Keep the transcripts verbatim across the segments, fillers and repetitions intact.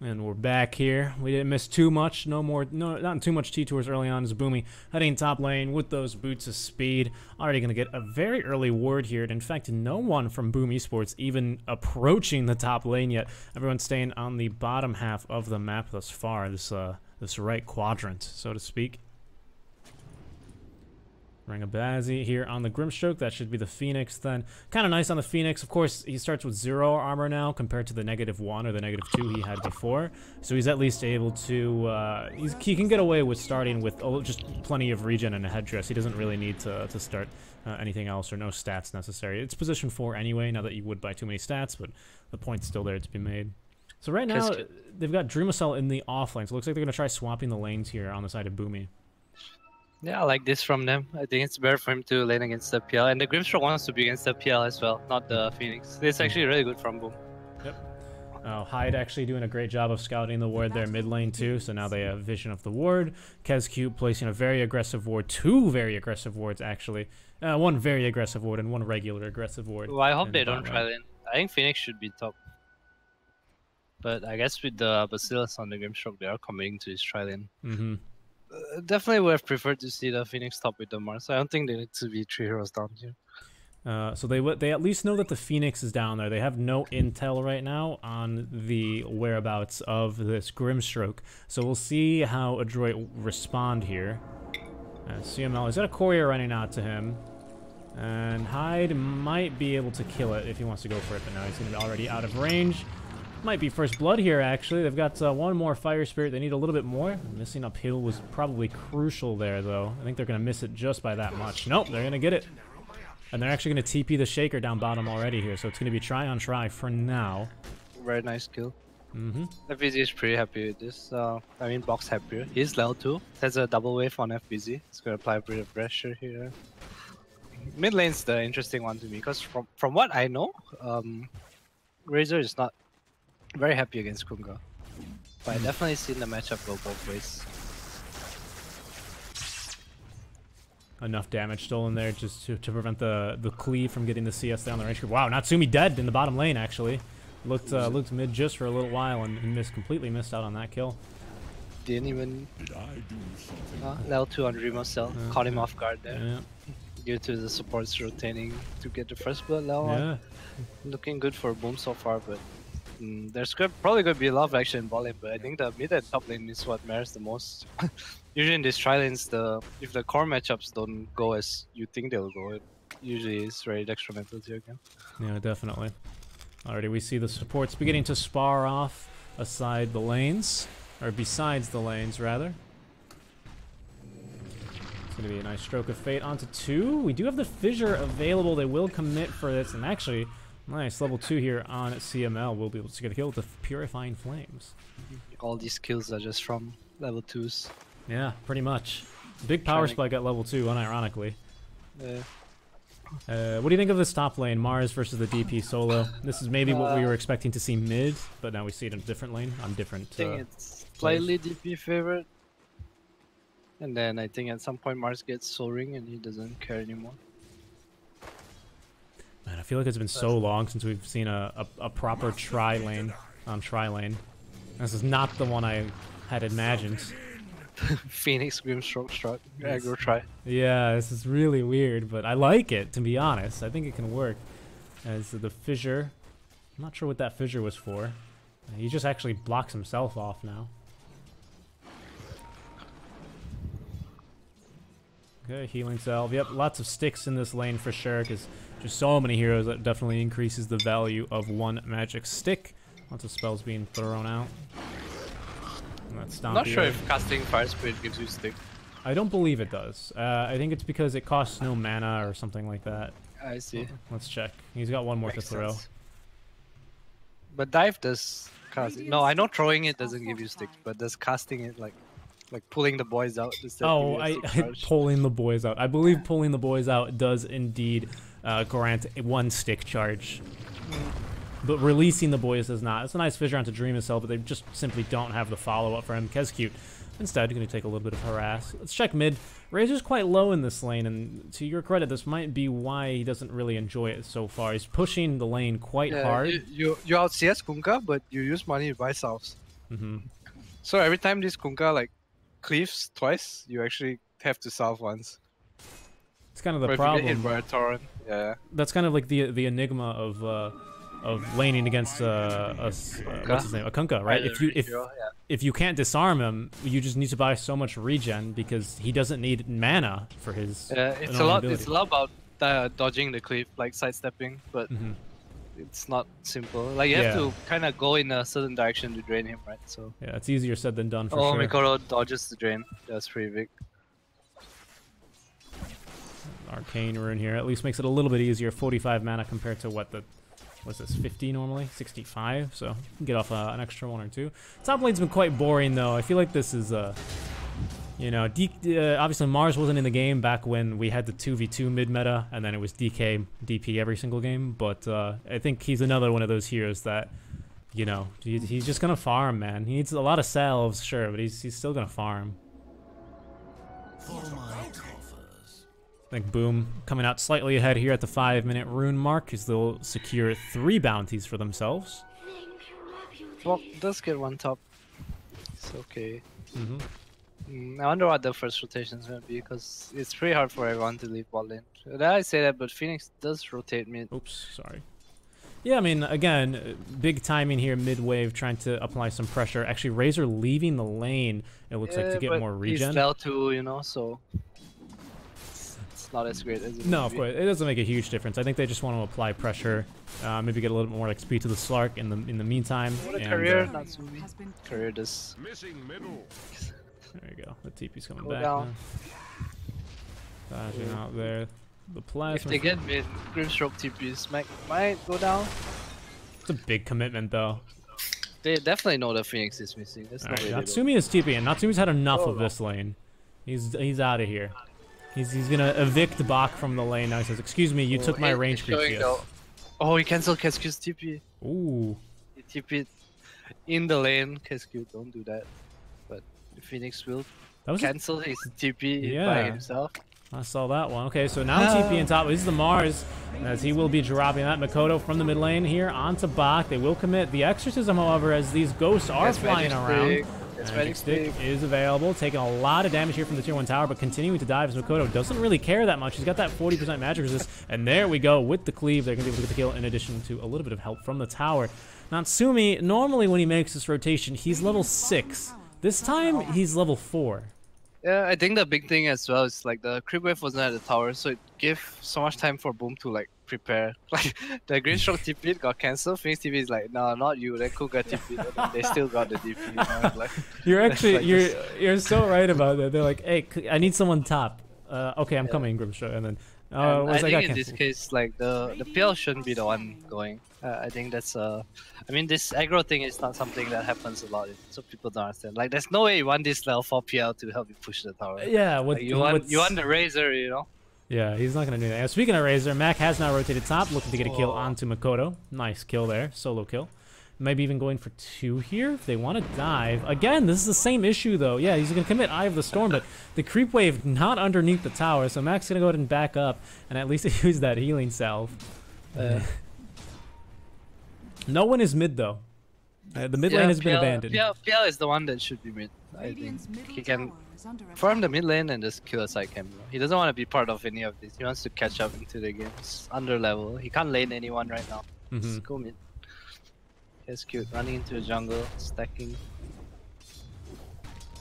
And we're back here. We didn't miss too much. No more, no, not too much T-tours early on as Boomy heading top lane with those boots of speed. Already going to get a very early ward here. And in fact, no one from Boom Esports even approaching the top lane yet. Everyone's staying on the bottom half of the map thus far, this, uh, this right quadrant, so to speak. Ring of Bazzi here on the Grimstroke. That should be the Phoenix then. Kind of nice on the Phoenix. Of course, he starts with zero armor now compared to the negative one or the negative two he had before. So he's at least able to... Uh, he's, he can get away with starting with just plenty of regen and a headdress. He doesn't really need to, to start uh, anything else or no stats necessary. It's position four anyway, not that you would buy too many stats, but the point's still there to be made. So right now, they've got Dreamocel in the off lane. So it looks like they're going to try swapping the lanes here on the side of Boomy. Yeah, I like this from them. I think it's better for him to lane against the P L. And the Grimstroke wants to be against the P L as well, not the Phoenix. It's actually really good from Boom. Yep. Oh, Hyde actually doing a great job of scouting the ward there mid lane too. So now they have vision of the ward. Kez Qt placing a very aggressive ward. Two very aggressive wards, actually. Uh, one very aggressive ward and one regular aggressive ward. Well, I hope they don't try lane. I think Phoenix should be top. But I guess with the Bacillus on the Grimstroke, they are committing to his try lane. Mm-hmm. Uh, definitely would have preferred to see the Phoenix top with the Mars. I don't think they need to be three heroes down here. Uh, so they they at least know that the Phoenix is down there. They have no intel right now on the whereabouts of this Grimstroke. So we'll see how Adroit respond here. Uh, C M L, he's got a courier running out to him. And Hyde might be able to kill it if he wants to go for it, but now he's going to be already out of range. Might be first blood here, actually. They've got uh, one more fire spirit. They need a little bit more. Missing uphill was probably crucial there, though. I think they're going to miss it just by that much. Nope, they're going to get it. And they're actually going to T P the Shaker down bottom already here, so it's going to be try on try for now. Very nice kill. Mm-hmm. F B Z is pretty happy with this. Uh, I mean, Bach's happier. He's level two. Has a double wave on F B Z. It's going to apply a bit of pressure here. Mid lane's the interesting one to me, because from, from what I know, um, Razor is not very happy against Kunkka, but I definitely seen the matchup go both ways. Enough damage stolen there just to, to prevent the the cleave from getting the C S down the range. Wow, Natsumi dead in the bottom lane actually. Looked uh, looked mid just for a little while and, and missed completely missed out on that kill. Didn't even uh, level two on Dreamocel, uh, caught him off guard there. Yeah. Due to the supports rotating to get the first blood level. Yeah. Looking good for Boom so far, but. Mm, there's probably going to be a lot of action in bot lane, but I think the mid and top lane is what matters the most. Usually in these tri lanes, the, if the core matchups don't go as you think they'll go, it usually is very detrimental to your game. Yeah, definitely. Already we see the supports beginning to spar off aside the lanes, or besides the lanes, rather. It's going to be a nice stroke of fate. Onto two. We do have the fissure available. They will commit for this, and actually... Nice, level two here on C M L. We'll be able to get a kill with the Purifying Flames. All these kills are just from level twos. Yeah, pretty much. Big power spike at level two, unironically. Yeah. Uh, what do you think of this top lane, Mars versus the D P solo? This is maybe uh, what we were expecting to see mid, but now we see it in a different lane, on different I think uh, it's slightly players. D P favorite. And then I think at some point Mars gets Soul Ring and he doesn't care anymore. Man, I feel like it's been so long since we've seen a, a, a proper tri lane on tri lane. This is not the one I had imagined. Phoenix Grimstroke struck aggro tri. Yeah, this is really weird, but I like it, to be honest. I think it can work. As the fissure, I'm not sure what that fissure was for. He just actually blocks himself off now. Okay, healing salve. Yep, lots of sticks in this lane for sure, because there's so many heroes that definitely increases the value of one magic stick. Lots of spells being thrown out. And that's not Not sure if casting Fire Spirit gives you stick. I don't believe it does. Uh, I think it's because it costs no mana or something like that. I see. Let's check. He's got one more Makes to throw. Sense. But dive does cast. No, I know throwing it doesn't give you sticks, but does casting it like... Like pulling the boys out. Oh, I, I pulling the boys out. I believe pulling the boys out does indeed uh, grant one stick charge, but releasing the boys does not. It's a nice fissure onto Dreamocel, but they just simply don't have the follow-up for him. Kez Qt instead going to take a little bit of harass. Let's check mid. Razor's quite low in this lane, and to your credit, this might be why he doesn't really enjoy it so far. He's pushing the lane quite yeah, hard. You you, you out C S Kunkka, but you use money to buy salves. Mm-hmm. So every time this Kunkka like cleaves twice, you actually have to salve once. It's kind of the or problem. If you get hit by a torrent, yeah. That's kind of like the the enigma of uh, of laning against uh, a, uh, what's his name, a Kunkka, right? If you if if you can't disarm him, you just need to buy so much regen because he doesn't need mana for his. Yeah, it's a lot. It's a lot about uh, dodging the cleave, like sidestepping, but. Mm-hmm. It's not simple. Like you yeah. have to kind of go in a certain direction to drain him, right? So yeah, it's easier said than done. For oh, sure. Mikoto dodges the drain. That's pretty big. Arcane Rune here at least makes it a little bit easier. forty-five mana compared to what the what's this? fifty normally, sixty-five. So you can get off uh, an extra one or two. Top lane's been quite boring though. I feel like this is a. Uh, You know, D uh, obviously Mars wasn't in the game back when we had the two v two mid-meta, and then it was D K, D P every single game, but uh, I think he's another one of those heroes that, you know, he, he's just gonna farm, man. He needs a lot of salves, sure, but he's, he's still gonna farm. I think Boom coming out slightly ahead here at the five minute rune mark, because they'll secure three bounties for themselves. Well, does get one top. It's okay. Mm-hmm. Mm, I wonder what the first rotation is going to be, because it's pretty hard for everyone to leave bot lane. I say that, but Phoenix does rotate mid. Oops, sorry. Yeah, I mean, again, big timing here mid-wave, trying to apply some pressure. Actually, Razor leaving the lane, it looks yeah, like, to get more regen. He's fell too, you know, so it's not as great as it No, of course, it doesn't make a huge difference. I think they just want to apply pressure, uh, maybe get a little bit more X P to the Slark in the, in the meantime. What a and, career, uh, Natsumi. Career does. Missing middle. There you go. The T P's coming Go back. Down. Dodging yeah. out there. The plasma. If they get mid, Grimstroke T P's Mac might go down. It's a big commitment, though. They definitely know that Phoenix is missing. That's right, Natsumi is TPing. Natsumi's had enough oh, of this lane. He's he's out of here. He's he's gonna evict Bach from the lane now. He says, "Excuse me, you oh, took my range creep." Oh, he canceled Kez Qt's T P. Ooh. He T P'd in the lane. Kez Qt, don't do that. Phoenix will cancel his T P yeah. by himself. I saw that one. Okay, so now oh. T P in top. This is the Mars, as he will be dropping that. Mikoto from the mid lane here onto Bach. They will commit the Exorcism, however, as these ghosts are That's flying around. Magic Stick is available, taking a lot of damage here from the tier one tower, but continuing to dive as Mikoto doesn't really care that much. He's got that forty percent magic resist, and there we go with the cleave. They're going to be able to get the kill in addition to a little bit of help from the tower. Natsumi, normally when he makes this rotation, he's level six. This time, he's level four. Yeah, I think the big thing as well is like the creep wave wasn't at the tower, so it gave so much time for Boom to like prepare. Like, the Grimstroke T P got cancelled, Phoenix T P is like, no, not you, then Kunkka T P, they still got the D P. You know? Like, you're actually, like you're this. you're so right about that. They're like, hey, I need someone top. Uh, okay, I'm yeah. coming, Grimstroke, and then... Uh, and I think I in this case, like the the P L shouldn't be the one going. Uh, I think that's uh, I mean this aggro thing is not something that happens a lot, so people don't understand. Like there's no way you want this level four P L to help you push the tower. Yeah, what, like, you want you want the Razor, you know. Yeah, he's not gonna do that. Now, speaking of Razor, Mac has now rotated top, looking to get a kill onto Mikoto. Nice kill there, solo kill. Maybe even going for two here if they want to dive. Again, this is the same issue, though. Yeah, he's going to commit Eye of the Storm, but the creep wave not underneath the tower, so Mac's going to go ahead and back up and at least use that healing salve. Uh, no one is mid, though. Uh, the mid yeah, lane has P L, been abandoned. Yeah, P L is the one that should be mid. I think he can farm the mid lane and just kill a side camera. He doesn't want to be part of any of this. He wants to catch up into the game. It's under level. He can't lane anyone right now. Mm-hmm. Just go mid. Kez Qt running into a jungle, stacking.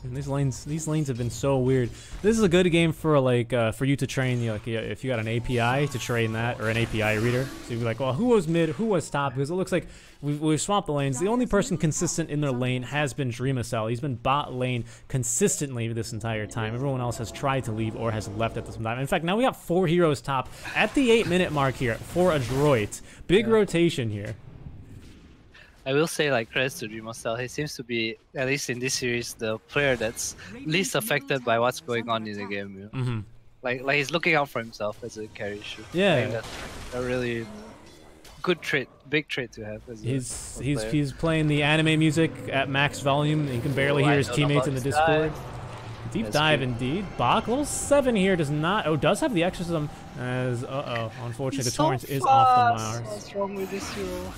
And these lanes, these lanes have been so weird. This is a good game for like uh, for you to train. You know, like if you got an A P I to train that or an A P I reader, so you'd be like, well, who was mid, who was top? Because it looks like we've, we've swamped the lanes. The only person consistent in their lane has been Dreamocel. He's been bot lane consistently this entire time. Everyone else has tried to leave or has left at this time. In fact, now we got four heroes top at the eight minute mark here for Adroit. Big yeah. rotation here. I will say, like, credits to Dreamocel. He seems to be, at least in this series, the player that's least affected by what's going on in the game. You know? Mm-hmm. Like, like he's looking out for himself as a carry shoot. Yeah, I think that's a really good trait, big trait to have. As he's a he's player. he's playing the anime music at max volume. He can barely oh, hear his teammates in the Discord. Dive. Deep that's dive good. indeed. Bach, level seven here does not. Oh, does have the exorcism. As uh oh, unfortunately, he's the torrent so is off the Mars. What's wrong with this hero?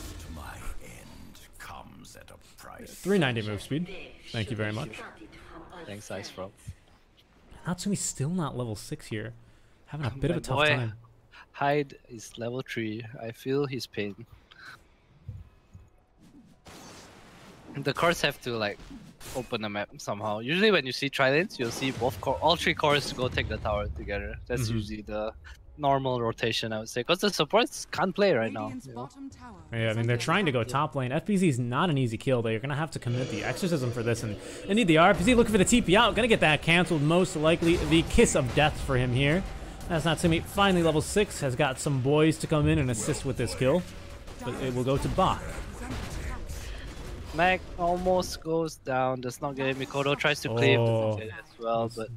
three ninety move speed. Thank you very much. Thanks, Ice Frog. Natsumi's still not level six here. Having a bit My of a tough boy, time. Hyde is level three. I feel his pain. The cores have to like open the map somehow. Usually when you see tridents, you'll see both core, all three cores go take the tower together. That's mm-hmm. usually the normal rotation, I would say, because the supports can't play right now. Yeah, I mean, they're trying to go top lane. F B Z is not an easy kill, though. You're going to have to commit the Exorcism for this. And indeed, the R P Z looking for the T P out. Going to get that canceled. Most likely the kiss of death for him here. That's Natsumi. Finally, level six has got some boys to come in and assist with this kill. But it will go to Bach. Mac almost goes down. Does not get it. Mikoto tries to play oh. him as well, but...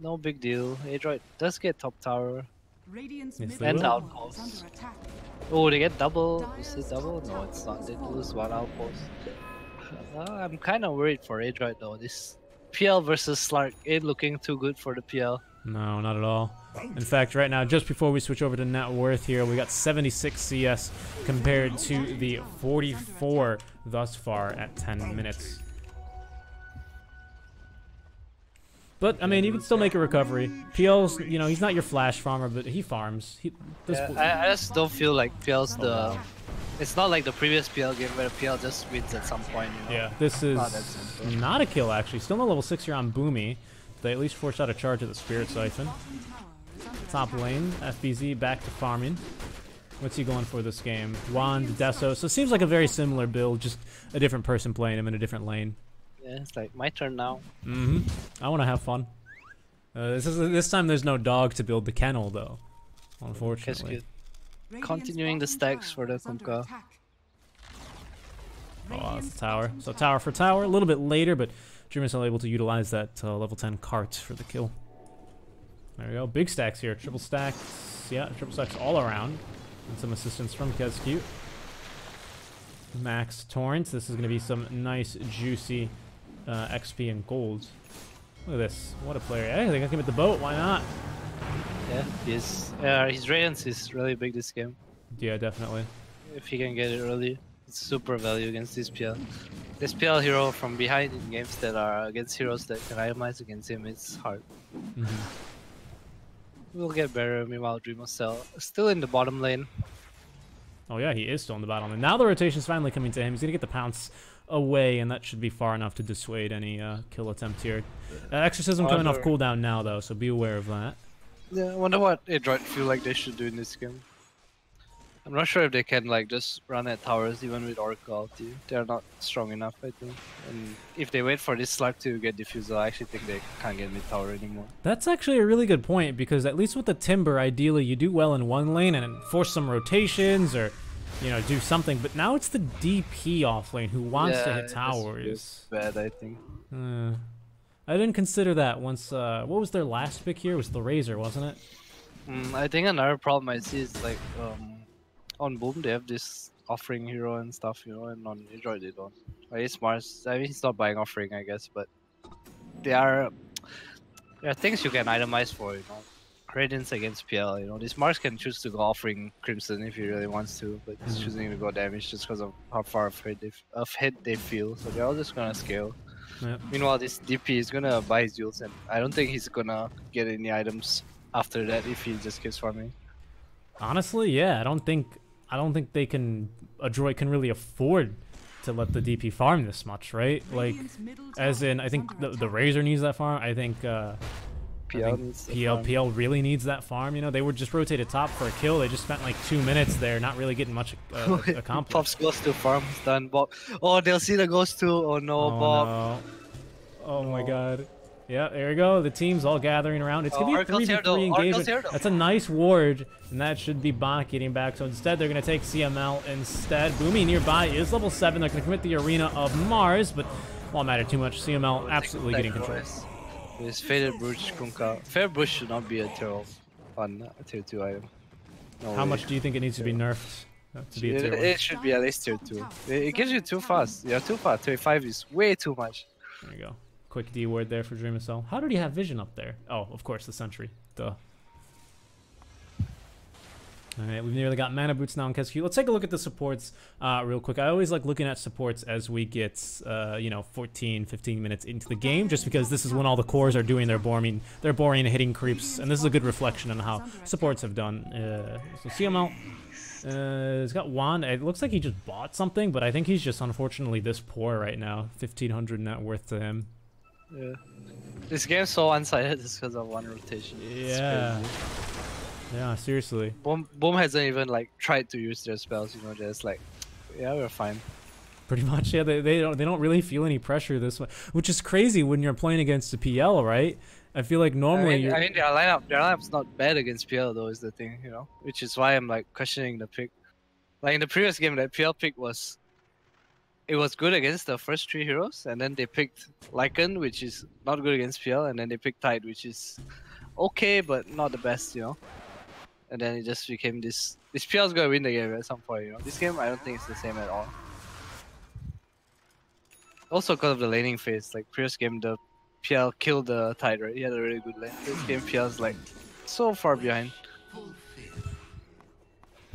no big deal. Adroit does get top tower. Radiance and outpost. Oh, they get double. Is it double? No, it's not. They lose one outpost. Uh, I'm kind of worried for Adroit though. This P L versus Slark ain't looking too good for the P L. No, not at all. In fact, right now, just before we switch over to net worth here, we got seventy-six C S compared to the forty-four thus far at ten minutes. But I mean, you can still make a recovery. P L's, you know, he's not your flash farmer, but he farms. He, this yeah, I, I just don't feel like P L's the. Oh. It's not like the previous P L game where P L just wins at some point. You know? Yeah, this is oh, not a kill actually. Still no level six here on Boomy. They at least forced out a charge of the Spirit Siphon. Top lane, F B Z back to farming. What's he going for this game? Wand, Deso. So it seems like a very similar build, just a different person playing him in a different lane. Yeah, it's like my turn now. Mm-hmm. I want to have fun. Uh, this is this time there's no dog to build the kennel though, unfortunately. Continuing the stacks for the Kunkka. Oh, that's the tower. So tower for tower. A little bit later, but Dreamocel able to utilize that uh, level ten cart for the kill. There we go. Big stacks here. Triple stacks. Yeah, triple stacks all around. And some assistance from Kez Qt. Max Torrents. This is going to be some nice, juicy uh, X P and gold. Look at this. What a player. Hey, they can commit the boat. Why not? Yeah, his, uh, his Radiance is really big this game. Yeah, definitely. If he can get it early, it's super value against this P L. This P L hero from behind in games that are against heroes that can itemize against him, it's hard. Mm-hmm. We'll get better. Meanwhile, Dreamocel still in the bottom lane. Oh yeah, he is still in the battle. And now the rotation's finally coming to him. He's going to get the pounce away, and that should be far enough to dissuade any uh, kill attempt here. Uh, Exorcism coming off cooldown now, though, so be aware of that. Yeah, I wonder what Adroit feel like they should do in this game. I'm not sure if they can like just run at towers even with Oracle ulti. They're not strong enough, I think. And if they wait for this Slark to get Diffusal, I actually think they can't get mid tower anymore. That's actually a really good point, because at least with the Timber, ideally you do well in one lane and force some rotations or, you know, do something. But now it's the D P off lane who wants yeah, to hit towers. That's bad, I think. Uh, I didn't consider that once. Uh, what was their last pick here? It was the Razor, wasn't it? Mm, I think another problem I see is like... Um, on Boom, they have this offering hero and stuff, you know, and on Android they don't. Like, it's Mars. I mean, he's not buying offering, I guess, but there are there are things you can itemize for, you know. Radiance against P L, you know. This Mars can choose to go offering Crimson if he really wants to, but he's choosing to go damage just because of how far of hit they, of hit they feel. So they're all just gonna scale. Yep. Meanwhile, this D P is gonna buy his Yuul, and I don't think he's gonna get any items after that if he just keeps farming. Honestly, yeah. I don't think. I don't think they can, Adroit can really afford to let the D P farm this much, right? Like, as in, I think the, the Razor needs that farm. I think, uh, P L, I think P L, P L really needs that farm. You know, they were just rotated top for a kill. They just spent like two minutes there, not really getting much uh, accomplished. Pop's Ghost two farm is done, Bob. Oh, they'll see the Ghost two. Oh no, oh, Bob. No. Oh no. My God. Yeah, there we go. The team's all gathering around. It's going to be a three v three engagement. That's a nice ward, and that should be Bach getting back. So instead, they're going to take C M L instead. Boomy nearby is level seven. They're going to commit the Arena of Mars, but won't matter too much. C M L absolutely getting control. This Faded Brooch, Kunkka. Fair Brooch should not be a tier one, tier two item. No How way. much do you think it needs to be nerfed? To be a tier it, it should be at least tier two. It, it gives you too fast. You're too fast. Tier five is way too much. There you go. Quick D word there for Dreamocel. How did he have vision up there? Oh, of course, the sentry. Duh. Alright, we've nearly got Mana Boots now on Kez Qt. Let's take a look at the supports uh, real quick. I always like looking at supports as we get, uh, you know, fourteen, fifteen minutes into the game, just because this is when all the cores are doing their boring, their boring hitting creeps, and this is a good reflection on how supports have done. Uh, so C M L, uh, he's got Juan. It looks like he just bought something, but I think he's just unfortunately this poor right now. fifteen hundred net worth to him. Yeah. This game's so one-sided just because of one rotation. Yeah. Yeah, seriously. Boom, Boom hasn't even like tried to use their spells, you know, just like, yeah, we're fine. Pretty much, yeah. They they don't they don't really feel any pressure this way, which is crazy when you're playing against the P L, right? I feel like normally. I mean, you're... I mean their lineup their lineup's not bad against P L though, is the thing, you know, which is why I'm like questioning the pick. Like in the previous game, that P L pick was, it was good against the first three heroes, and then they picked Lycan, which is not good against P L, and then they picked Tide, which is okay but not the best, you know. And then it just became this. This P L's gonna win the game at some point, you know. This game, I don't think it's the same at all. Also, because of the laning phase, like previous game, the P L killed the Tide, right? He had a really good lane. This game, P L's like so far behind.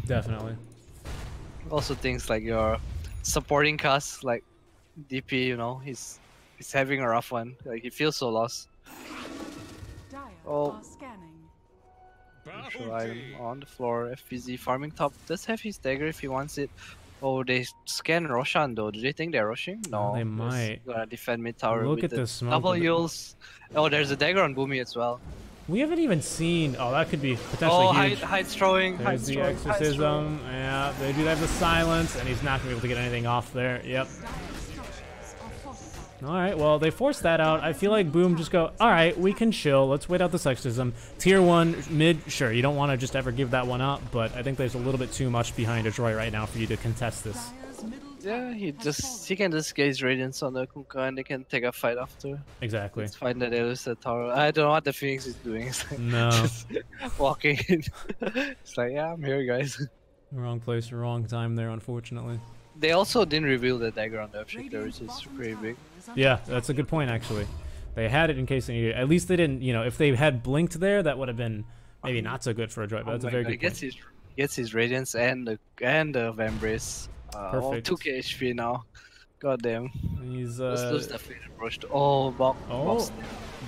Definitely. Also, things like your supporting cast, like D P, you know, he's he's having a rough one. Like he feels so lost. Oh. Neutral item on the floor. F B Z farming top. Does have his dagger if he wants it. Oh, they scan Roshan though. Do they think they're rushing? No, oh, they might. Gonna defend mid tower. Look with at the, the smoke. Double Yules. Oh, there's a dagger on Boomy as well. We haven't even seen. Oh, that could be potentially oh, huge. Oh, Hyde's throwing. There's the exorcism. Yeah, they do have the silence, and he's not gonna be able to get anything off there. Yep. Alright, well, they forced that out. I feel like Boom just go, alright, we can chill. Let's wait out the Exorcism. Tier one, mid, sure, you don't want to just ever give that one up, but I think there's a little bit too much behind Adroit right now for you to contest this. Yeah, he just he can just gaze Radiance on the Kunkka and they can take a fight after. Exactly. It's fine that they lose the tower. I don't know what the Phoenix is doing. It's like no. Just walking in. It's like, yeah, I'm here, guys. Wrong place, wrong time there, unfortunately. They also didn't reveal the dagger on the Earthshaker, which is pretty big. Yeah, that's a good point, actually. They had it in case they needed it. At least they didn't, you know, if they had blinked there, that would have been maybe not so good for Adroit, but that's oh a very God. good he gets point. His, he gets his Radiance and the, and the Vambrace. Uh, Perfect. Oh, two K H P now. Goddamn. He's, uh... Let's lose the Fate Approach to... Oh, Bach. Oh,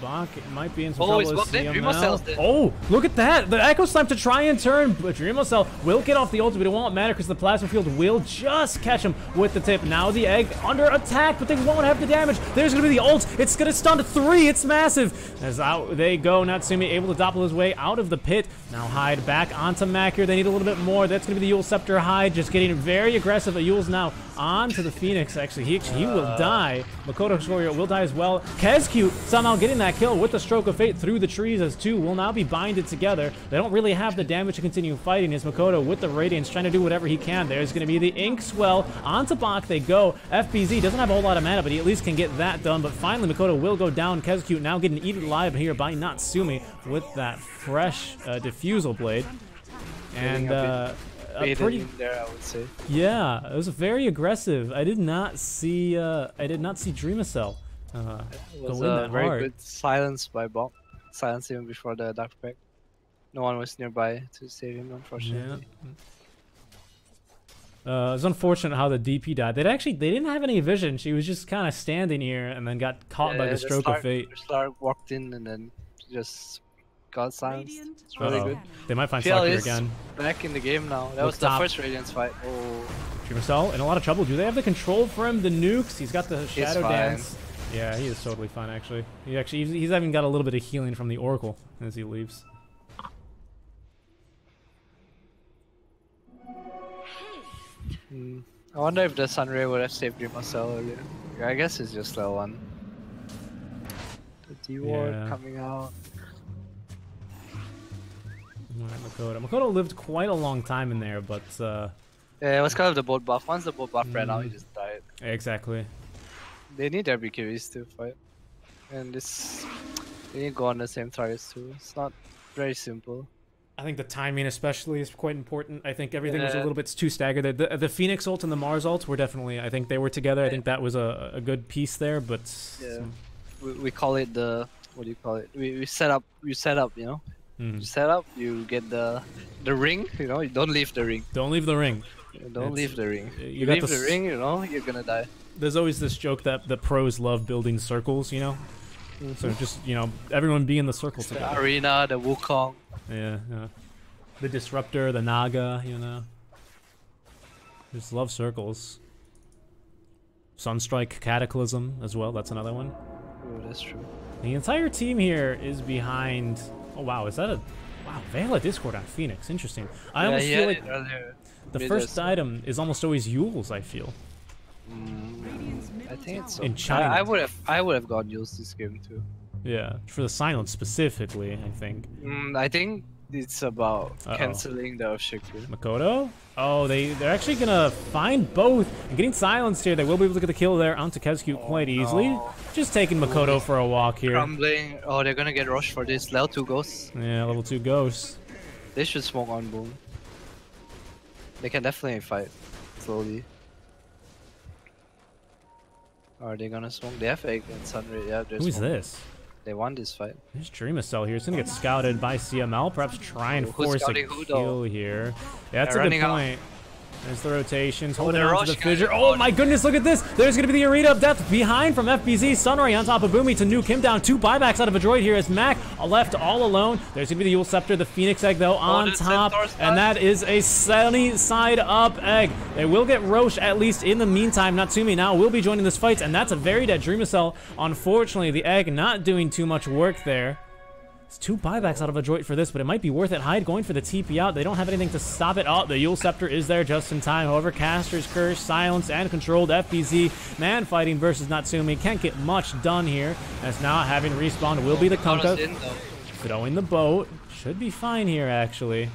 Bach might be in some trouble. Oh, Dreamocel's dead. Oh, look at that. The Echo Slam to try and turn. But Dreamocel will get off the ultimate. It won't matter because the Plasma Field will just catch him with the tip. Now the egg under attack, but they won't have the damage. There's going to be the ult. It's going to stun to three. It's massive. As out they go. Natsumi able to doppel his way out of the pit. Now Hyde back onto Mac here. They need a little bit more. That's going to be the Yuul Scepter. Hyde just getting very aggressive. Yuul's now onto the Phoenix. Actually, He, he will die. Mikoto Shorio will die as well. Kez Qt somehow getting that kill with the stroke of fate through the trees as two will now be binded together. They don't really have the damage to continue fighting as Mikoto with the Radiance trying to do whatever he can. There's going to be the Ink Swell. Onto Bach they go. F B Z doesn't have a whole lot of mana, but he at least can get that done. But finally, Mikoto will go down. Kez Qt now getting eaten alive here by Natsumi with that fresh uh, Diffusal Blade. And... Uh, A pretty, there, I would say. Yeah, it was very aggressive. I did not see. Uh, I did not see Dreamocel. Uh, it was a uh, very hard. good silence by Bob. Silence him before the dark pack. No one was nearby to save him, unfortunately. Yeah. Uh, it was unfortunate how the D P died. They actually they didn't have any vision. She was just kind of standing here and then got caught yeah, by yeah, the stroke Slark, of fate. Slark walked in and then just. God, silence. It's really good. They might find Slark again. Back in the game now. That Look was the top. first Radiance fight. Oh. Dreamocel in a lot of trouble. Do they have the control for him? The nukes. He's got the shadow dance. Yeah, he is totally fine actually. He actually he's, he's even got a little bit of healing from the Oracle as he leaves. Hmm. I wonder if the Sunray would have saved Dreamocel earlier. I guess it's just that one. The D ward yeah. coming out. Alright, Mikoto. Mikoto lived quite a long time in there, but uh... yeah, it was kind of the boat buff. Once the boat buff mm. ran out, he just died. Exactly. They need their B K Bs to fight. And this... They need to go on the same targets too. It's not very simple. I think the timing especially is quite important. I think everything yeah. was a little bit too staggered. The, the, the Phoenix ult and the Mars ult were definitely... I think they were together. I think that was a, a good piece there, but... Yeah. So... We, we call it the... What do you call it? We, we set up... We set up, you know? mm. setup, you get the the ring. You know, you don't leave the ring. Don't leave the ring. You don't it's, leave the ring. You, you leave the ring, you know, you're gonna die. There's always this joke that the pros love building circles, you know. Mm-hmm. So just, you know, everyone be in the circle it's together. The Arena, the Wukong. Yeah, yeah. The Disruptor, the Naga, you know. Just love circles. Sunstrike, Cataclysm as well, that's another one. Oh, that's true. The entire team here is behind... Oh, wow, is that a... Wow, Veil of Discord on Phoenix, interesting. I yeah, almost yeah, feel like the first item is almost always Yuul's, I feel. Mm, I think it's so. In China. I, I would have I would have got Yuul's this game too. Yeah, for the silence specifically, I think. Mm, I think it's about uh-oh. canceling the Earthshaker. Mikoto? Oh, they, they're actually gonna find both. And getting silenced here, they will be able to get the kill there onto Kez Qt oh, quite easily. No. Just taking Mikoto for a walk here. Crumbling. Oh, they're gonna get rushed for this. Level two ghosts. Yeah, level two ghosts. They should smoke on Boom. They can definitely fight slowly. Are they gonna smoke? They have Egg and Sunray. Yeah, Who is smoke. this? They won this fight. There's Dreamocel here. It's gonna get scouted by C M L. Perhaps try and Who's force a kill here. Yeah, that's They're a good point. Out. There's the rotations. Holding oh, on to the fissure. Oh my goodness, look at this. There's gonna be the Arena of Death behind from F B Z. Sunray on top of Boomy to nuke him down. Two buybacks out of Adroit here as Mac left all alone. There's gonna be the Yuul Scepter, the Phoenix Egg though on oh, top. And that is a sunny side up Egg. They will get Roche at least in the meantime. Natsumi now will be joining this fight, and that's a very dead Dreamocel. Unfortunately, the Egg not doing too much work there. It's two buybacks out of Adroit for this, but it might be worth it. Hyde going for the T P out. They don't have anything to stop it. Oh, the Yuul Scepter is there just in time. However, Caster's Curse, Silence, and Controlled F B Z. Man fighting versus Natsumi. Can't get much done here. As now having respawned will be the Kunkka. Throwing the boat. Should be fine here, actually.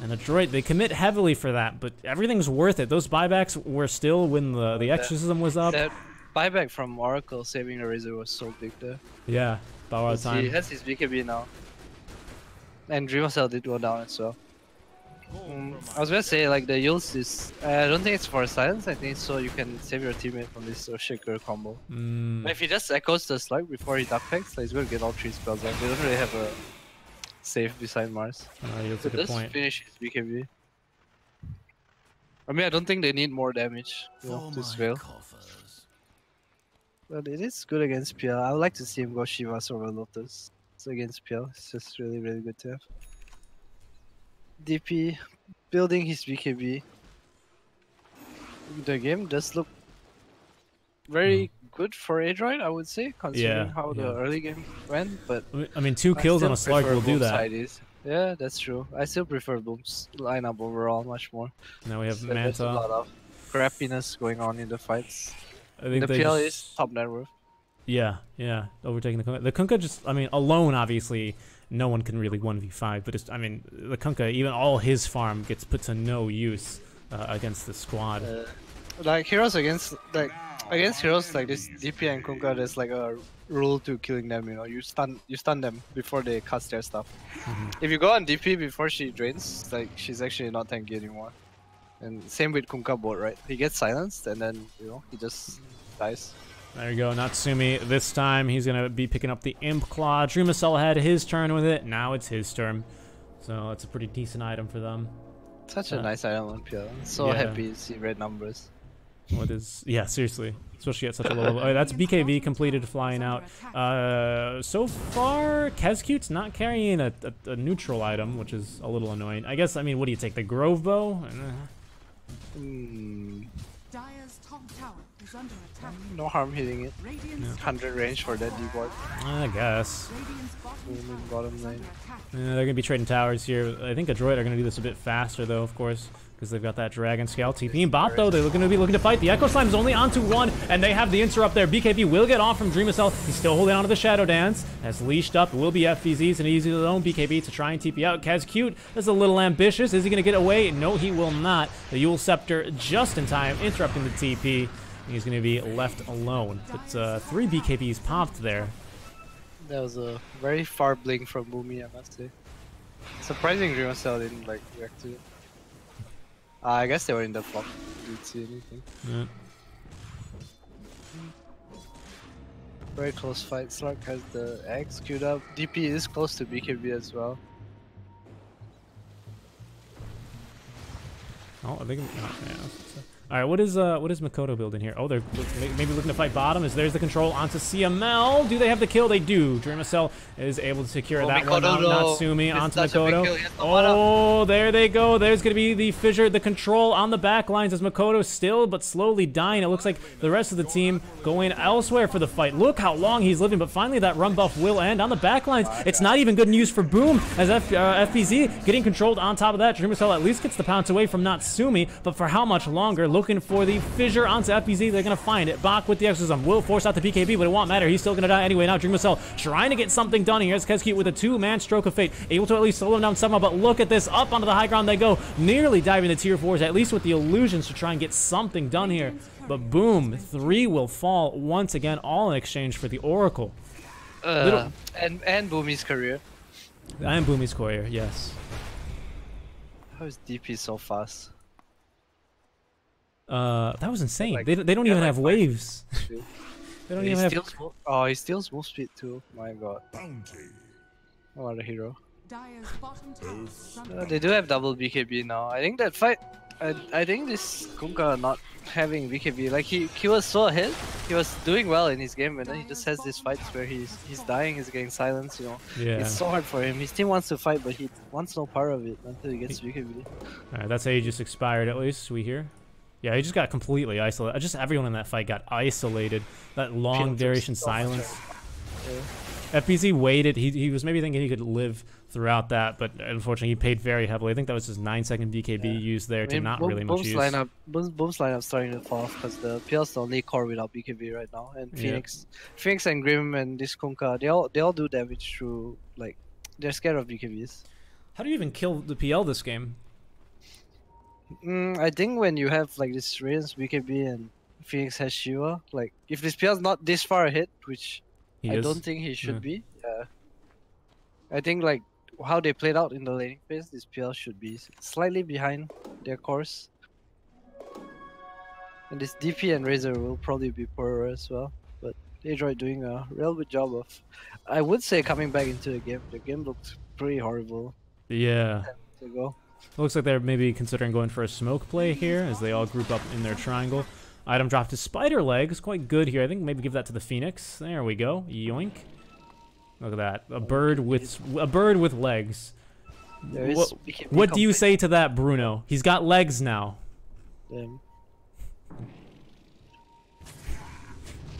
And Adroit, they commit heavily for that, but everything's worth it. Those buybacks were still when the, the Exorcism was up. That buyback from Oracle saving the Razor was so big there. Yeah. Out of time. He has his B K B now. And Dreamocel did go down as well. Um, I was gonna say, like, the Yuul's is... Uh, I don't think it's for silence, I think it's so you can save your teammate from this Earthshaker combo. Mm. But if he just echoes the Slark before he duck packs, like, he's gonna get all three spells out. They don't really have a save beside Mars. Uh, you so just point. finish his B K B. I mean, I don't think they need more damage you know, to this Veil. But it is good against P L. I would like to see him go Shivas over Lotus. It's against P L. It's just really, really good to have. D P building his B K B. The game does look very mm. good for Adroit, I would say, considering yeah, how yeah. the early game went. But I mean, two kills on a Slark will do that. Ideas. Yeah, that's true. I still prefer Boom's lineup overall much more. Now we have so Manta. There's a lot of crappiness going on in the fights. I think the P L just... is top net worth. Yeah, yeah, overtaking the Kunkka. The Kunkka just, I mean, alone, obviously, no one can really one v five, but it's, I mean, the Kunkka, even all his farm gets put to no use uh, against the squad. Uh, like, heroes against, like, against heroes like this D P and Kunkka, there's like a rule to killing them, you know, you stun you stun them before they cast their stuff. Mm-hmm. If you go on D P before she drains, like, she's actually not tanky anymore. And same with Kunkka bot, right? He gets silenced and then, you know, he just dies. There you go, Natsumi. This time he's going to be picking up the Imp Claw. Dreamocel had his turn with it. Now it's his turn. So that's a pretty decent item for them. Such uh, a nice item on P L. So yeah. happy to see red numbers. What is... Yeah, seriously. Especially at such a low level. All right, that's B K B completed flying out. Uh, so far, Kez Qt's not carrying a, a, a neutral item, which is a little annoying. I guess, I mean, what do you take? The Grove Bow? Uh, Mm. No harm hitting it. Yeah. one hundred range for that D-board. I guess. Bottom lane. Yeah, they're going to be trading towers here. I think Adroit are going to do this a bit faster, though, of course, because they've got that Dragon Scale. T P and Bop, though, they're going to be looking to fight. The Echo Slime's only onto one, and they have the interrupt there. B K B will get off from Dreamocel. He's still holding on to the Shadow Dance. That's leashed up. It will be F B Z's and easy to zone B K B to try and T P out. Kez Qt is a little ambitious. Is he going to get away? No, he will not. The Yuul Scepter just in time, interrupting the T P. He's going to be left alone. But uh, three B K Bs popped there. That was a very far blink from Boomy, I must say. Surprising Dreamocel didn't like react to it. Uh, I guess they were in the flop. Didn't see anything. Yeah. Very close fight. Slark has the X queued up. D P is close to B K B as well. Oh, I think. Oh, yeah. All right, what is uh, what is Mikoto building here? Oh, they're maybe looking to fight bottom. Is there's the control onto C M L? Do they have the kill? They do. Dreamocel is able to secure oh, that Mikoto, one. No. Natsumi onto Mikoto. The oh, there they go. There's gonna be the fissure, the control on the back lines as Mikoto still but slowly dying. It looks like the rest of the team going elsewhere for the fight. Look how long he's living, but finally that run buff will end on the back lines. It's not even good news for Boom as F uh, F B Z getting controlled on top of that. Dreamocel at least gets the pounce away from Natsumi, but for how much longer? Looking for the fissure onto F B Z. They're going to find it. Bach with the exorcism will force out the B K B, but it won't matter. He's still going to die anyway. Now Dreamocel trying to get something done here. Here's Kez Qt with a two-man stroke of fate. Able to at least slow him down somehow, but look at this. Up onto the high ground they go. Nearly diving to tier fours, at least with the illusions to try and get something done here. But Boom, three will fall once again, all in exchange for the Oracle. Uh, and and Boomy's career. And Boomy's career, yes. How is D P so fast? Uh, that was insane. Like, they, they don't even like have waves. They don't he even steals, have. Oh, he steals wolf speed too. My God. What a hero. Uh, they do have double B K B now. I think that fight. I I think this Kunkka not having B K B. Like he he was so ahead. He was doing well in his game, and then he just has these fights where he's he's dying, he's getting silenced. You know, yeah. It's so hard for him. His team wants to fight, but he wants no part of it until he gets B K B. All right, that's how you just expired. At least we hear. Yeah, he just got completely isolated. Just everyone in that fight got isolated. That long duration silence. Yeah. F B Z waited. He, he was maybe thinking he could live throughout that, but unfortunately he paid very heavily. I think that was his nine second B K B yeah. used there I mean, to not Boom, really much Boom's use. Lineup, Boom's, Boom's lineup's starting to fall off because the P L's the only core without B K B right now. And Phoenix yeah. Phoenix and Grim and this Kunkka, they all, they all do damage through, like, they're scared of B K Bs. How do you even kill the P L this game? Mm, I think when you have like this Radiance, B K B, and Phoenix has Shiva, like if this P L's not this far ahead, which he I is. don't think he should yeah. be, yeah. I think like how they played out in the laning phase, this P L should be slightly behind their course. And this D P and Razor will probably be poorer as well, but Adroit doing a real good job of, I would say, coming back into the game. The game looked pretty horrible. Yeah. ten minutes ago. Looks like they're maybe considering going for a smoke play here as they all group up in their triangle. Item dropped to spider leg. It's quite good here. I think maybe give that to the Phoenix. There we go. Yoink. Look at that. A bird with a bird with legs. What, what do you say to that, Bruno? He's got legs now. Damn.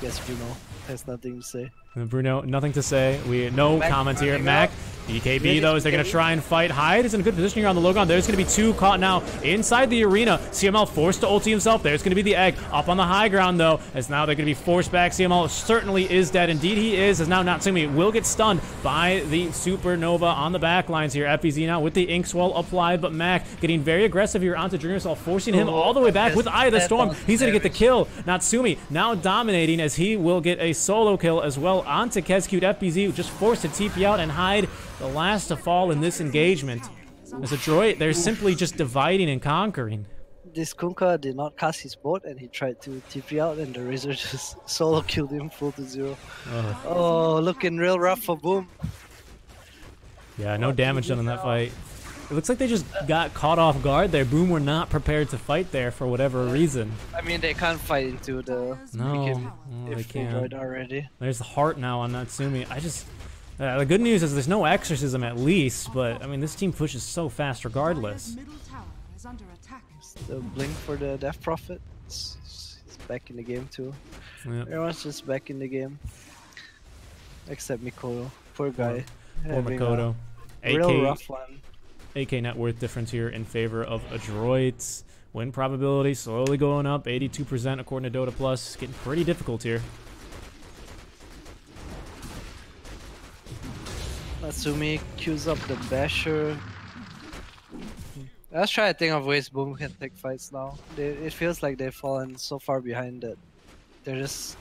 Yes, Bruno has nothing to say. Bruno, nothing to say. We no Mac, comments here. Mac, B K B though, as they're going to try and fight. Hyde is in a good position here on the low ground. There's going to be two caught now inside the arena. C M L forced to ulti himself. There's going to be the egg up on the high ground though, as now they're going to be forced back. C M L certainly is dead. Indeed he is, as now Natsumi will get stunned by the Supernova on the back lines here. F B Z now with the Ink Swell applied, but Mac getting very aggressive here onto Dreamocel, forcing him all the way back with Eye of the Storm. He's going to get the kill. Natsumi now dominating as he will get a solo kill as well. Onto Kez Qt. F B Z, who just forced to T P out, and Hyde the last to fall in this engagement. As Adroit, they're simply just dividing and conquering. This Kunkka did not cast his boat, and he tried to T P out, and the Razor just solo killed him full to zero. Oh, oh looking real rough for Boom. Yeah, no damage done in that fight. It looks like they just got caught off guard there. Boom were not prepared to fight there for whatever reason. I mean, they can't fight into the... No, no they can't. Already. There's the heart now on Natsumi. I just... Uh, the good news is there's no exorcism at least, but, I mean, this team pushes so fast regardless. The blink for the Death Prophet. He's back in the game too. Yep. Everyone's just back in the game. Except Mikoto. Poor guy. Poor Mikoto. A real rough one. A K net worth difference here in favor of Adroit. Win probability slowly going up, eighty-two percent according to Dota Plus. It's getting pretty difficult here. Natsumi queues up the basher. Let's try to think of ways Boom can take fights now. They, it feels like they've fallen so far behind that they're just...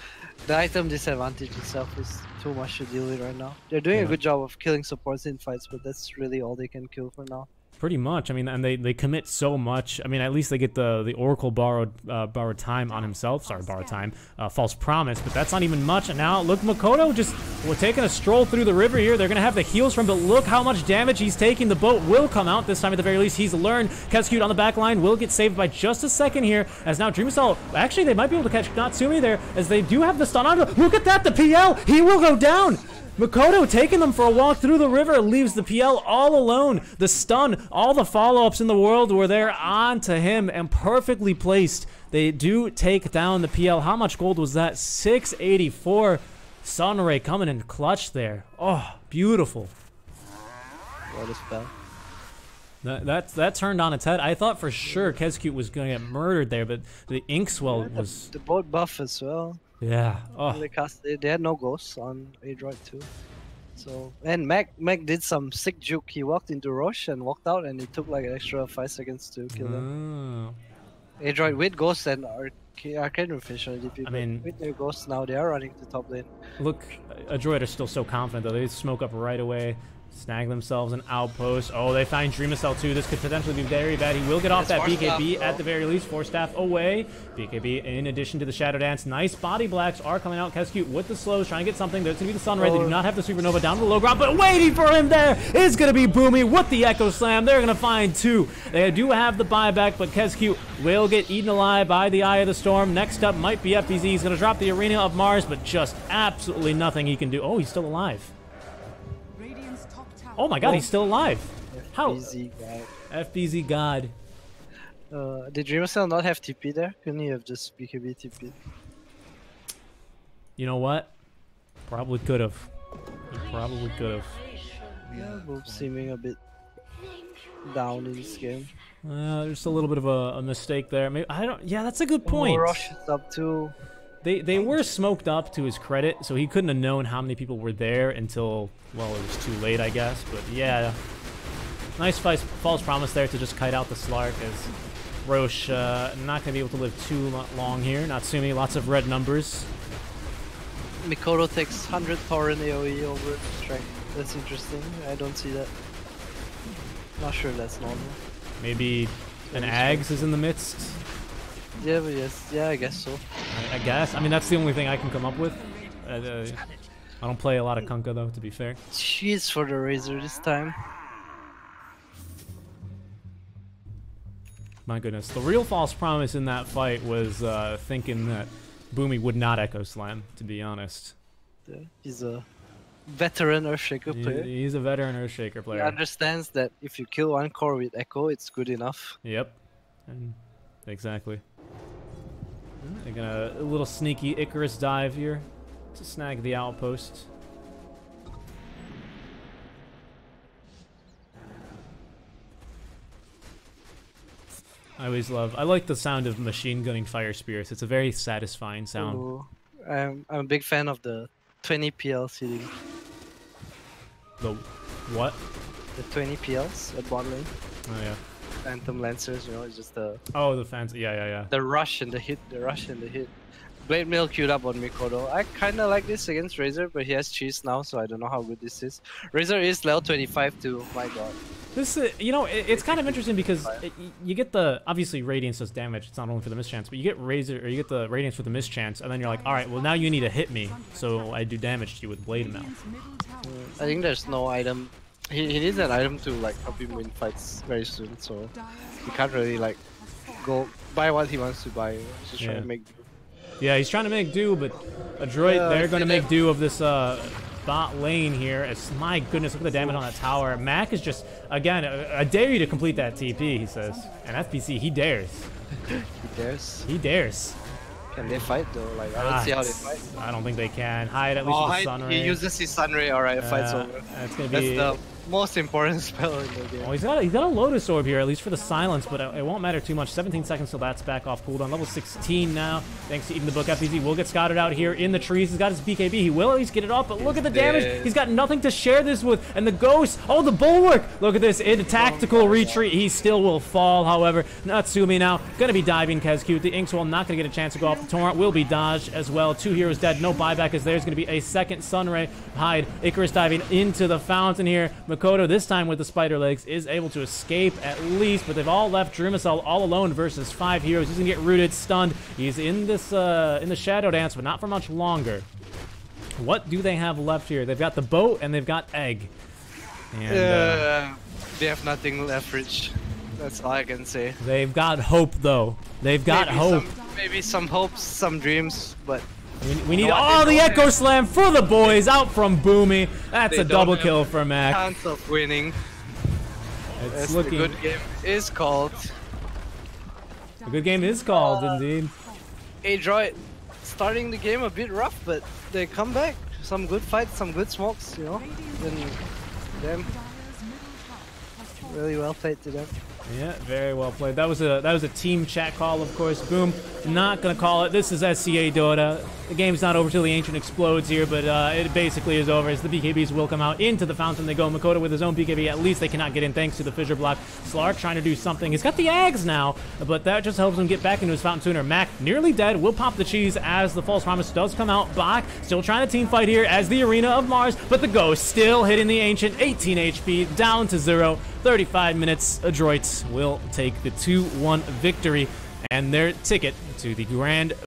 The item disadvantage itself is too much to deal with right now. They're doing yeah. a good job of killing supports in fights, but that's really all they can kill for now. pretty much. I mean, and they, they commit so much. I mean, at least they get the the Oracle borrowed uh, borrowed time on himself. Sorry, borrowed time. Uh, false promise, but that's not even much. And now, look, Mikoto just well, taking a stroll through the river here. They're going to have the heals from, but look how much damage he's taking. The boat will come out this time at the very least. He's learned. Kez Qt on the back line will get saved by just a second here, as now Dreamocel, actually, they might be able to catch Natsumi there, as they do have the stun on. Look at that, the P L! He will go down! Mikoto taking them for a walk through the river leaves the P L all alone. The stun, all the follow-ups in the world were there on to him and perfectly placed. They do take down the P L. How much gold was that? six eighty-four. Sunray coming in clutch there. Oh, beautiful. What a spell. That, that, that turned on its head. I thought for sure Kez Qt was going to get murdered there, but the Ink Swell yeah, was... The boat buff as well. Yeah. Oh. They, cast, they, they had no ghosts on Adroit too. So and Mac Mac did some sick juke. He walked into Roche and walked out, and it took like an extra five seconds to kill them. Oh. Adroit with ghosts and Arcane Fish on D P. I mean, with their ghosts now, they are running to top lane. Look, Adroit are still so confident though. They smoke up right away. Snag themselves an outpost. Oh, they find Dreamocel too. This could potentially be very bad. He will get off that B K B at the very least. Four staff away. B K B in addition to the Shadow Dance. Nice body blacks are coming out. Kez Qt with the slows, trying to get something. There's going to be the Sunray. They do not have the Supernova down to the low ground, but waiting for him there is going to be Boomy with the Echo Slam. They're going to find two. They do have the buyback, but Kez Qt will get eaten alive by the Eye of the Storm. Next up might be F B Z. He's going to drop the Arena of Mars, but just absolutely nothing he can do. Oh, he's still alive. Oh my god, oh. He's still alive. F B Z How? God. F B Z God. Uh, did Dreamocel not have T P there? Couldn't he have just B K B T P? You know what? Probably could have. Probably could have. Yeah, both seeming a bit down in this game. Uh, just a little bit of a, a mistake there. Maybe I don't. Yeah, that's a good point. Oh, Rush is up too. They, they were smoked up to his credit, so he couldn't have known how many people were there until, well, it was too late, I guess. But yeah, nice false promise there to just kite out the Slark, as Roche uh, not going to be able to live too long here. Natsumi, lots of red numbers. Mikoto takes one hundred Torrent A O E over strength. That's interesting. I don't see that. Not sure that's normal. Maybe an Ags is in the midst? Yeah, but yes. Yeah, I guess so. I guess. I mean, that's the only thing I can come up with. Uh, uh, I don't play a lot of Kunkka, though, to be fair. She's for the Razor this time. My goodness. The real false promise in that fight was uh, thinking that Boomy would not Echo Slam, to be honest. Yeah, he's a veteran Earthshaker player. He, he's a veteran Earthshaker player. He understands that if you kill one core with Echo, it's good enough. Yep. And exactly. They're gonna a little sneaky Icarus dive here to snag the outpost. I always love. I like the sound of machine gunning fire spirits. It's a very satisfying sound. Ooh, I'm I'm a big fan of the twenty P L C D. The what? The twenty P Ls at bot lane. Oh yeah. Phantom Lancers, you know, it's just the... Oh, the fans, yeah, yeah, yeah. The rush and the hit, the rush and the hit. Blade Mill queued up on Mikoto. I kind of like this against Razor, but he has cheese now, so I don't know how good this is. Razor is level twenty-five too, my god. This is, you know, it, it's kind of interesting because it, you get the, obviously Radiance does damage, it's not only for the mischance, but you get Razor, or you get the Radiance with the mischance, and then you're like, alright, well now you need to hit me, so I do damage to you with Blade Mill. I think there's no item. He, he needs an item to like help him win fights very soon, so he can't really like go buy what he wants to buy. He's just yeah. trying to make do. Yeah, he's trying to make do, but Adroit, yeah, they're going to make do of this uh, bot lane here. It's, my goodness, look at the damage on that tower. Mac is just, again, I dare you to complete that T P, he says. And F P C, he dares. he dares? He dares. Can they fight though? Like I don't ah, see how they fight. I don't think they can. Hyde at least oh, with Sunray. He uses his Sunray. All right, uh, fight's over. That's gonna be that's the most important spell in the game. Oh, he's got he's got a Lotus Orb here at least for the silence, but it won't matter too much. seventeen seconds till that's back off cooldown. Level sixteen now. Thanks to eating the book. F B Z will get scouted out here in the trees. He's got his B K B. He will at least get it off, but look he's at the dead. damage. He's got nothing to share this with. And the ghost. Oh, the bulwark. Look at this. In a tactical retreat, he still will fall. However, Natsumi now gonna be diving Kez Qt. The Ink Swell not gonna get a chance to go off. Torrent will be dodged as well. Two heroes dead. No buyback is there's going to be a second Sunray. Hyde. Icarus diving into the fountain here. Mikoto, this time with the spider legs, is able to escape at least, but they've all left Dreamocel all alone versus five heroes. He's gonna get rooted, stunned. He's in this uh, in the Shadow Dance, but not for much longer. What do they have left here? They've got the boat and they've got egg. And, uh, uh, they have nothing left, Rich. That's all I can say. They've got hope, though. They've got maybe hope. Some, maybe some hopes, some dreams, but... We, we need all the Echo Slam for the boys out from Boomy. That's a double kill for Mac. Chance of winning. It's That's looking... A good game is called. A good game is called, uh, indeed. Adroit starting the game a bit rough, but they come back. Some good fights, some good smokes, you know. And them. Really well played to them. Yeah, very well played. That was a that was a team chat call, of course. Boom, not gonna call it. This is S C A Dota. The game's not over till the Ancient explodes here, but uh, it basically is over as the B K Bs will come out into the fountain. They go Mikoto with his own B K B. At least they cannot get in thanks to the fissure block. Slark trying to do something. He's got the Ags now, but that just helps him get back into his fountain sooner. Mac nearly dead. Will pop the cheese as the False Promise does come out. Bach still trying to team fight here as the Arena of Mars, but the Ghost still hitting the Ancient. eighteen H P down to zero. thirty-five minutes, Adroit will take the two one victory and their ticket to the Grand